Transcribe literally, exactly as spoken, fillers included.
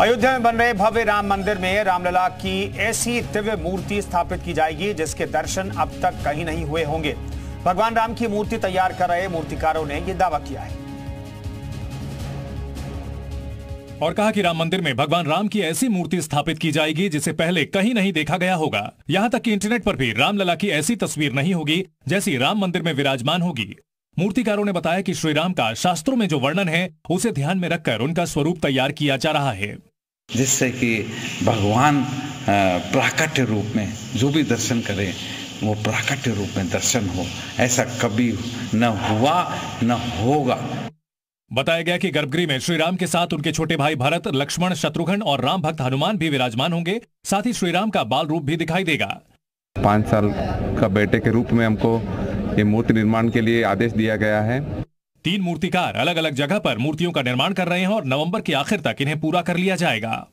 अयोध्या में बन रहे भव्य राम मंदिर में रामलला की ऐसी दिव्य मूर्ति स्थापित की जाएगी जिसके दर्शन अब तक कहीं नहीं हुए होंगे। भगवान राम की मूर्ति तैयार कर रहे मूर्तिकारों ने यह दावा किया है और कहा कि राम मंदिर में भगवान राम की ऐसी मूर्ति स्थापित की जाएगी जिसे पहले कहीं नहीं देखा गया होगा। यहाँ तक कि इंटरनेट पर भी रामलला की ऐसी तस्वीर नहीं होगी जैसी राम मंदिर में विराजमान होगी। मूर्तिकारों ने बताया कि श्री राम का शास्त्रों में जो वर्णन है उसे ध्यान में रखकर उनका स्वरूप तैयार किया जा रहा है, जिससे कि भगवान प्राकट्य रूप में जो भी दर्शन करें वो प्राकट्य रूप में दर्शन हो। ऐसा कभी न हुआ न होगा। बताया गया कि गर्भगृह में श्री राम के साथ उनके छोटे भाई भरत, लक्ष्मण, शत्रुघ्न और राम भक्त हनुमान भी विराजमान होंगे। साथ ही श्री राम का बाल रूप भी दिखाई देगा। पाँच साल का बेटे के रूप में हमको ये मूर्ति निर्माण के लिए आदेश दिया गया है। तीन मूर्तिकार अलग अलग जगह पर मूर्तियों का निर्माण कर रहे हैं और नवंबर के आखिर तक इन्हें पूरा कर लिया जाएगा।